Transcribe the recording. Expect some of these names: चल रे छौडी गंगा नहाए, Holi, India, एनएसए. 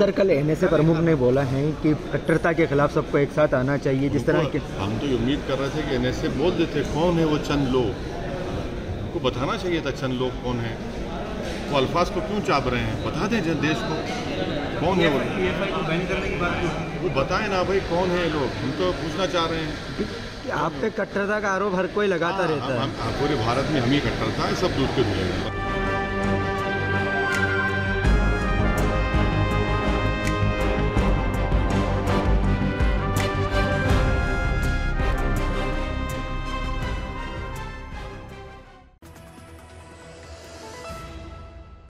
Sir, कल एनएसए प्रमुख ने बोला है कि कट्टरता के खिलाफ सबको एक साथ आना चाहिए। जिस तरह के हम तो उम्मीद कर रहे थे कि एनएसए बोल देते कौन है वो चंद लोग, उनको बताना चाहिए था चंद लोग कौन है, वो अल्फाज को क्यों चाप रहे हैं, बता दें देश को कौन है वो, वो बताएं ना भाई कौन है ये लोग, हम तो पूछना चाह रहे हैं। आप पे कट्टरता का आरोप हर कोई लगाता रहता है, पूरे भारत में हम ही कट्टरता है, सब दूध के धुएं।